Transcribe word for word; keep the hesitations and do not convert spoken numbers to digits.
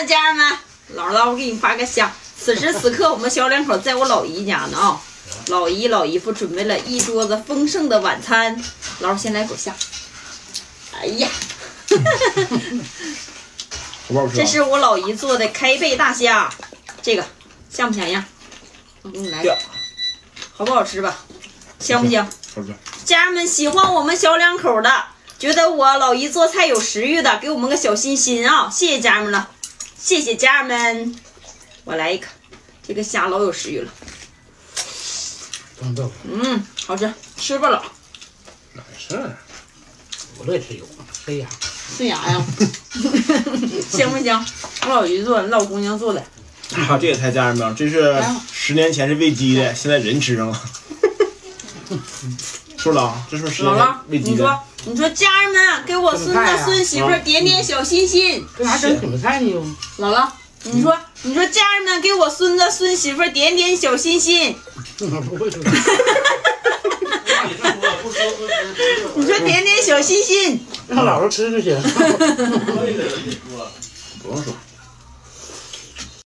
了，家人们，姥姥我给你们发个香。此时此刻，我们小两口在我老姨家呢啊、哦，老姨老姨夫准备了一桌子丰盛的晚餐。姥姥先来口香。哎呀，这是我老姨做的开背大虾，这个像不像样？我给你来个，好不好吃吧？香不香？好吃。家人们喜欢我们小两口的，觉得我老姨做菜有食欲的，给我们个小心心啊！谢谢家人们了，谢谢家人们。我来一个，这个虾老有食欲了。嗯，好吃，吃吧老。哪是？我乐意吃油，塞牙。塞牙呀？香不香？我老姨做的，老姑娘做的。啊，这个菜家人们，这是十年前是喂鸡的，现在人吃上了。说了啊，这是十年前喂鸡的。你说家人们给我孙子孙媳妇点点小心心，干啥整什么菜呢？又姥姥，你说你说家人们给我孙子孙媳妇点点小心心，不会说，你说点点小心心，让姥姥吃就行，不用说。